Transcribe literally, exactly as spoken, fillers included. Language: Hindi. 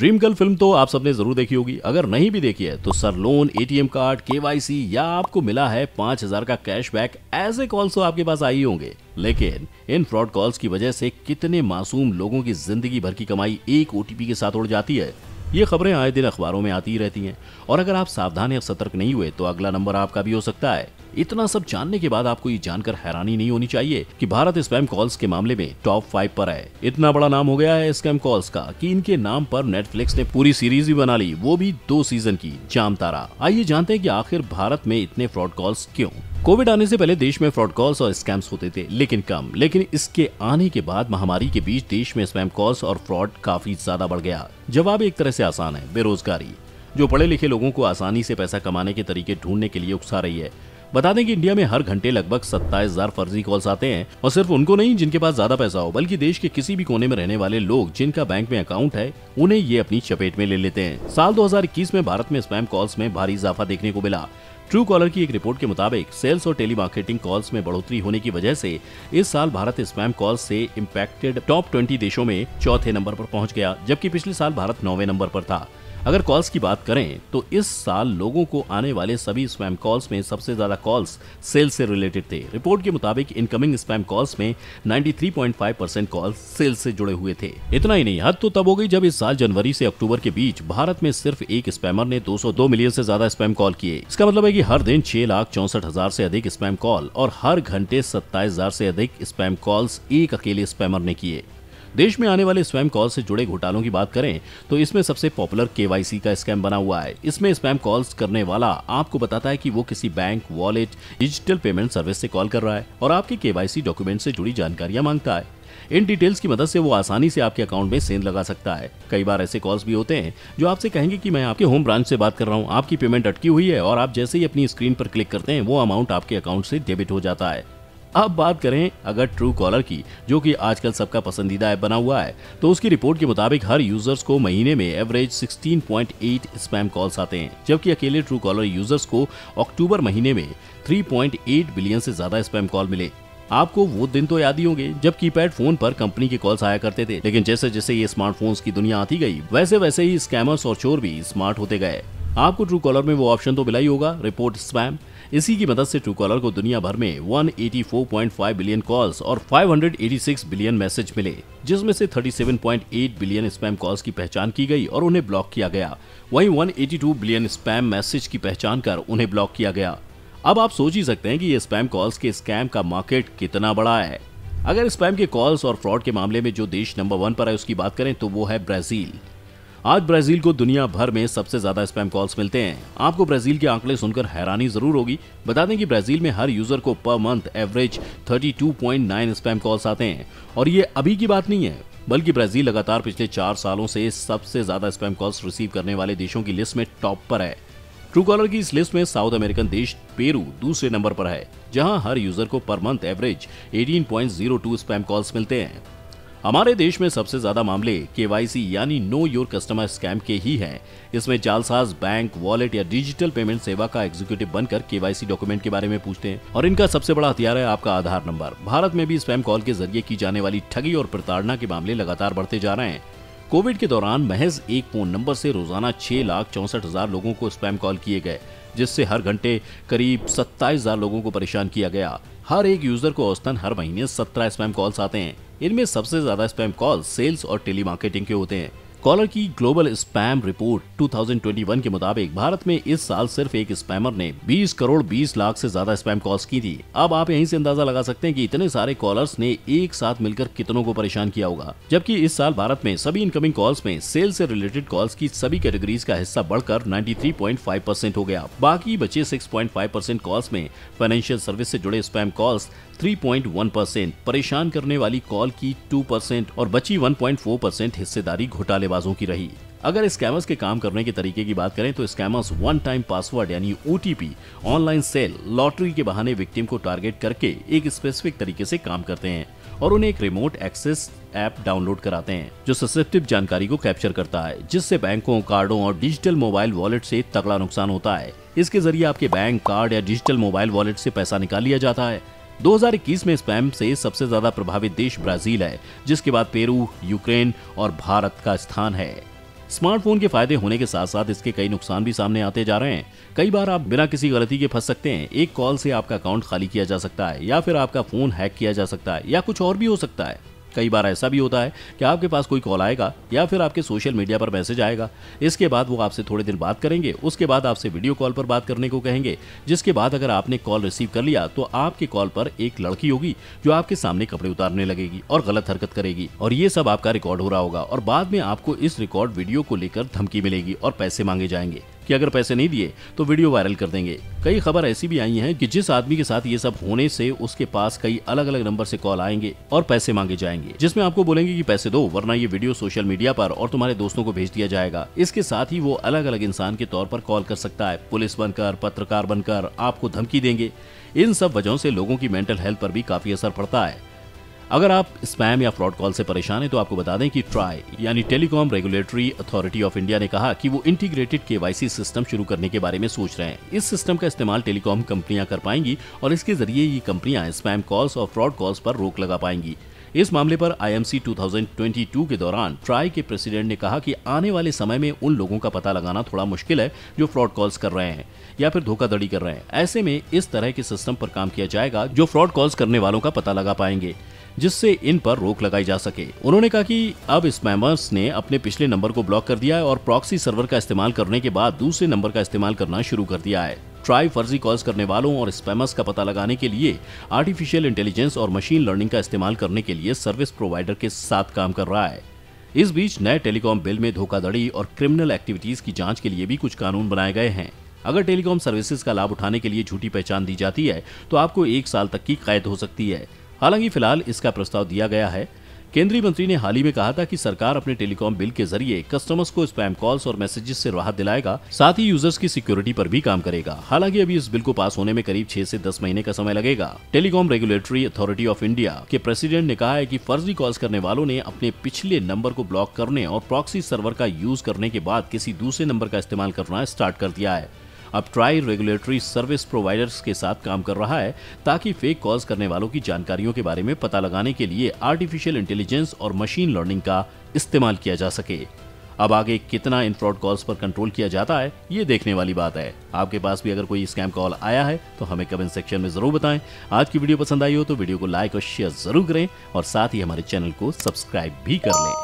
ड्रीम गर्ल फिल्म तो आप सबने जरूर देखी होगी, अगर नहीं भी देखी है तो sir loan, ATM card, KYC या आपको मिला है पांच हजार का कैशबैक, ऐसे कॉल्स तो आपके पास आई होंगे। लेकिन इन फ्रॉड कॉल्स की वजह से कितने मासूम लोगों की जिंदगी भर की कमाई एक ओटीपी के साथ उड़ जाती है। ये खबरें आए दिन अखबारों में आती ही रहती हैं और अगर आप सावधान या सतर्क नहीं हुए तो अगला नंबर आपका भी हो सकता है। इतना सब जानने के बाद आपको ये जानकर हैरानी नहीं होनी चाहिए कि भारत स्पैम कॉल्स के मामले में टॉप फाइव पर है। इतना बड़ा नाम हो गया है स्कैम कॉल्स का कि इनके नाम पर नेटफ्लिक्स ने पूरी सीरीज भी बना ली, वो भी दो सीजन की जामतारा। आइए जानते हैं कि आखिर भारत में इतने फ्रॉड कॉल्स क्यों। कोविड आने से पहले देश में फ्रॉड कॉल्स और स्कैम्स होते थे लेकिन कम, लेकिन इसके आने के बाद महामारी के बीच देश में स्पैम कॉल्स और फ्रॉड काफी ज्यादा बढ़ गया। जवाब एक तरह से आसान है, बेरोजगारी, जो पढ़े लिखे लोगों को आसानी से पैसा कमाने के तरीके ढूंढने के लिए उकसा रही है। बता दें कि इंडिया में हर घंटे लगभग सत्ताईस हजार फर्जी कॉल्स आते हैं और सिर्फ उनको नहीं जिनके पास ज्यादा पैसा हो, बल्कि देश के किसी भी कोने में रहने वाले लोग जिनका बैंक में अकाउंट है उन्हें ये अपनी चपेट में ले लेते हैं। साल दो हजार इक्कीस में भारत में स्पैम कॉल्स में भारी इजाफा देखने को मिला। ट्रू कॉलर की एक रिपोर्ट के मुताबिक सेल्स और टेलीमार्केटिंग कॉल्स में बढ़ोतरी होने की वजह से इस साल भारत स्पैम कॉल से इम्पैक्टेड टॉप बीस देशों में चौथे नंबर पर पहुंच गया, जबकि पिछले साल भारत नौवें नंबर पर था। अगर कॉल्स की बात करें तो इस साल लोगों को आने वाले सभी स्पैम कॉल्स में सबसे ज्यादा कॉल्स सेल्स से रिलेटेड थे। रिपोर्ट के मुताबिक इनकमिंग स्पैम कॉल्स में तिरानवे पॉइंट पाँच परसेंट कॉल्स सेल्स से जुड़े हुए थे। इतना ही नहीं, हद तो तब हो गई जब इस साल जनवरी से अक्टूबर के बीच भारत में सिर्फ एक स्पैमर ने दो सौ दो मिलियन से ज्यादा स्पैम कॉल किए। इसका मतलब है कि हर दिन छह लाख चौसठ हजार से अधिक स्पैम कॉल और हर घंटे सत्ताईस हजार से अधिक स्पैम कॉल्स एक अकेले स्पैमर ने किए। देश में आने वाले स्पैम कॉल से जुड़े घोटालों की बात करें तो इसमें सबसे पॉपुलर केवाईसी का स्कैम बना हुआ है। इसमें स्पैम कॉल्स करने वाला आपको बताता है कि वो किसी bank, wallet, digital payment service से कॉल कर रहा है और आपके केवाईसी डॉक्यूमेंट से जुड़ी जानकारियां मांगता है। इन डिटेल्स की मदद से वो आसानी से आपके अकाउंट में सेंध लगा सकता है। कई बार ऐसे कॉल्स भी होते हैं जो आपसे कहेंगे कि मैं आपके होम ब्रांच से बात कर रहा हूं, आपकी पेमेंट अटकी हुई है और आप जैसे ही अपनी स्क्रीन पर क्लिक करते हैं वो अमाउंट आपके अकाउंट से डेबिट हो जाता है। अब बात करें अगर ट्रू कॉलर की, जो कि आजकल सबका पसंदीदा ऐप बना हुआ है, तो उसकी रिपोर्ट के मुताबिक हर यूजर्स को महीने में एवरेज सोलह पॉइंट आठ स्पैम कॉल्स आते हैं, जबकि अकेले ट्रू कॉलर यूजर्स को अक्टूबर महीने में तीन पॉइंट आठ बिलियन से ज्यादा स्पैम कॉल मिले। आपको वो दिन तो याद ही होंगे जब कीपैड फोन पर कंपनी के कॉल्स आया करते थे, लेकिन जैसे जैसे ये स्मार्टफोन्स की दुनिया आती गई वैसे वैसे ही स्कैमर्स और चोर भी स्मार्ट होते गए। आपको ट्रू कॉलर में वो ऑप्शन तो मिला ही होगा, रिपोर्ट स्पैम। इसी की मदद से ट्रू कॉलर को दुनिया भर में एक सौ चौरासी पॉइंट पाँच बिलियन कॉल्स और पाँच सौ छियासी बिलियन मैसेज मिले, जिसमें से सैंतीस पॉइंट आठ बिलियन स्पैम कॉल्स की पहचान की गई और उन्हें ब्लॉक किया गया। वहीं एक सौ बयासी बिलियन स्पैम मैसेज की पहचान कर उन्हें ब्लॉक किया गया। अब आप सोच ही सकते हैं कि ये स्पैम कॉल्स के स्कैम का मार्केट कितना बड़ा है। अगर स्पैम के कॉल्स और फ्रॉड के मामले में जो देश नंबर वन पर है उसकी बात करें तो वो है ब्राजील। आज ब्राजील को दुनिया भर में सबसे ज्यादा स्पैम कॉल्स मिलते हैं। आपको ब्राजील के आंकड़े सुनकर हैरानी जरूर होगी। बता दें कि ब्राजील में हर यूजर को पर मंथ एवरेज बत्तीस पॉइंट नौ स्पैम कॉल्स आते हैं और ये अभी की बात नहीं है, बल्कि ब्राजील लगातार पिछले चार सालों से सबसे ज्यादा स्पैम कॉल्स रिसीव करने वाले देशों की लिस्ट में टॉप पर है। ट्रू कॉलर की इस लिस्ट में साउथ अमेरिकन देश पेरू दूसरे नंबर पर है, जहाँ हर यूजर को पर मंथ एवरेज अठारह पॉइंट शून्य दो स्पैम कॉल्स मिलते हैं। हमारे देश में सबसे ज्यादा मामले केवाईसी यानी नो योर कस्टमर स्कैम के ही हैं। इसमें जालसाज बैंक, वॉलेट या डिजिटल पेमेंट सेवा का एग्जीक्यूटिव बनकर केवाईसी डॉक्यूमेंट के बारे में पूछते हैं और इनका सबसे बड़ा हथियार है आपका आधार नंबर। भारत में भी स्पैम कॉल के जरिए की जाने वाली ठगी और प्रताड़ना के मामले लगातार बढ़ते जा रहे हैं। कोविड के दौरान महज एक फोन नंबर से रोजाना छह लाख चौसठ हजार लोगों को स्पैम कॉल किए गए, जिससे हर घंटे करीब सत्ताईस हजार लोगों को परेशान किया गया। हर एक यूजर को औसतन हर महीने सत्रह स्पैम कॉल्स आते हैं। इनमें सबसे ज्यादा स्पैम कॉल सेल्स और टेलीमार्केटिंग के होते हैं। कॉलर की ग्लोबल स्पैम रिपोर्ट दो हजार इक्कीस के मुताबिक भारत में इस साल सिर्फ एक स्पैमर ने बीस करोड़ बीस लाख से ज्यादा स्पैम कॉल्स की थी। अब आप यहीं से अंदाजा लगा सकते हैं कि इतने सारे कॉलर्स ने एक साथ मिलकर कितनों को परेशान किया होगा। जबकि इस साल भारत में सभी इनकमिंग कॉल्स में सेल से रिलेटेड कॉल्स की सभी कैटेगरीज का हिस्सा बढ़कर तिरानवे पॉइंट पाँच परसेंट हो गया। बाकी बचे छह पॉइंट पाँच परसेंट कॉल्स में फाइनेंशियल सर्विस से जुड़े स्पैम कॉल्स तीन पॉइंट एक परसेंट, परेशान करने वाली कॉल की दो परसेंट और बची एक पॉइंट चार परसेंट हिस्सेदारी घोटालेबाजों की रही। अगर स्कैमर्स के काम करने के तरीके की बात करें तो स्कैमर्स वन टाइम पासवर्ड यानी ओटीपी, ऑनलाइन सेल, लॉटरी के बहाने विक्टिम को टारगेट करके एक स्पेसिफिक तरीके से काम करते हैं और उन्हें एक रिमोट एक्सेस ऐप डाउनलोड कराते हैं जो ससेप्टिव जानकारी को कैप्चर करता है, जिससे बैंकों, कार्डों और डिजिटल मोबाइल वॉलेट से तगड़ा नुकसान होता है। इसके जरिए आपके बैंक, कार्ड या डिजिटल मोबाइल वॉलेट से पैसा निकाल लिया जाता है। दो हजार इक्कीस में स्पैम से सबसे ज्यादा प्रभावित देश ब्राजील है, जिसके बाद पेरू, यूक्रेन और भारत का स्थान है। स्मार्टफोन के फायदे होने के साथ साथ इसके कई नुकसान भी सामने आते जा रहे हैं। कई बार आप बिना किसी गलती के फंस सकते हैं। एक कॉल से आपका अकाउंट खाली किया जा सकता है, या फिर आपका फोन हैक किया जा सकता है, या कुछ और भी हो सकता है। कई बार ऐसा भी होता है कि आपके पास कोई कॉल आएगा या फिर आपके सोशल मीडिया पर मैसेज आएगा। इसके बाद वो आपसे थोड़े दिन बात करेंगे, उसके बाद आपसे वीडियो कॉल पर बात करने को कहेंगे, जिसके बाद अगर आपने कॉल रिसीव कर लिया तो आपके कॉल पर एक लड़की होगी जो आपके सामने कपड़े उतारने लगेगी और गलत हरकत करेगी, और ये सब आपका रिकॉर्ड हो रहा होगा। और बाद में आपको इस रिकॉर्ड वीडियो को लेकर धमकी मिलेगी और पैसे मांगे जाएंगे कि अगर पैसे नहीं दिए तो वीडियो वायरल कर देंगे। कई खबर ऐसी भी आई हैं कि जिस आदमी के साथ ये सब होने से उसके पास कई अलग अलग नंबर से कॉल आएंगे और पैसे मांगे जाएंगे, जिसमें आपको बोलेंगे कि पैसे दो वरना ये वीडियो सोशल मीडिया पर और तुम्हारे दोस्तों को भेज दिया जाएगा। इसके साथ ही वो अलग अलग इंसान के तौर पर कॉल कर सकता है, पुलिस बनकर, पत्रकार बनकर आपको धमकी देंगे। इन सब वजहों से लोगों की मेंटल हेल्थ पर भी काफी असर पड़ता है। अगर आप स्पैम या फ्रॉड कॉल से परेशान हैं तो आपको बता दें कि ट्राई यानी telecom regulatory authority of India ने कहा कि वो इंटीग्रेटेड केवाईसी सिस्टम शुरू करने के बारे में सोच रहे हैं। इस सिस्टम का इस्तेमाल टेलीकॉम कंपनियां कर पाएंगी और इसके जरिए ये कंपनियां स्पैम कॉल्स और फ्रॉड कॉल्स पर रोक लगा पाएंगी। इस मामले पर आई एम सी दो हज़ार बाईस के दौरान ट्राई के प्रेसिडेंट ने कहा कि आने वाले समय में उन लोगों का पता लगाना थोड़ा मुश्किल है जो फ्रॉड कॉल्स कर रहे हैं या फिर धोखाधड़ी कर रहे हैं। ऐसे में इस तरह के सिस्टम पर काम किया जाएगा जो फ्रॉड कॉल्स करने वालों का पता लगा पाएंगे, जिससे इन पर रोक लगाई जा सके। उन्होंने कहा कि अब स्पैमर्स ने अपने पिछले नंबर को ब्लॉक कर दिया है और प्रॉक्सी सर्वर का इस्तेमाल करने के बाद दूसरे नंबर का इस्तेमाल करना शुरू कर दिया है। ट्राई फर्जी कॉल्स करने वालों और स्पैमर्स का पता लगाने के लिए आर्टिफिशियल इंटेलिजेंस और मशीन लर्निंग का इस्तेमाल करने के लिए सर्विस प्रोवाइडर के साथ काम कर रहा है। इस बीच नए टेलीकॉम बिल में धोखाधड़ी और क्रिमिनल एक्टिविटीज की जाँच के लिए भी कुछ कानून बनाए गए हैं। अगर टेलीकॉम सर्विसेज का लाभ उठाने के लिए झूठी पहचान दी जाती है तो आपको एक साल तक की कैद हो सकती है। हालांकि फिलहाल इसका प्रस्ताव दिया गया है। केंद्रीय मंत्री ने हाल ही में कहा था कि सरकार अपने टेलीकॉम बिल के जरिए कस्टमर्स को स्पैम कॉल्स और मैसेजेस से राहत दिलाएगा, साथ ही यूजर्स की सिक्योरिटी पर भी काम करेगा। हालांकि अभी इस बिल को पास होने में करीब छह से दस महीने का समय लगेगा। Telecom regulatory authority of India के प्रेसिडेंट ने कहा है कि फर्जी कॉल्स करने वालों ने अपने पिछले नंबर को ब्लॉक करने और प्रॉक्सी सर्वर का यूज करने के बाद किसी दूसरे नंबर का इस्तेमाल करना स्टार्ट कर दिया है। अब ट्राई रेगुलेटरी सर्विस प्रोवाइडर्स के साथ काम कर रहा है ताकि फेक कॉल्स करने वालों की जानकारियों के बारे में पता लगाने के लिए आर्टिफिशियल इंटेलिजेंस और मशीन लर्निंग का इस्तेमाल किया जा सके। अब आगे कितना इन फ्रॉड कॉल्स पर कंट्रोल किया जाता है ये देखने वाली बात है। आपके पास भी अगर कोई स्कैम कॉल आया है तो हमें कमेंट सेक्शन में जरूर बताएं। आज की वीडियो पसंद आई हो तो वीडियो को लाइक और शेयर जरूर करें और साथ ही हमारे चैनल को सब्सक्राइब भी कर लें।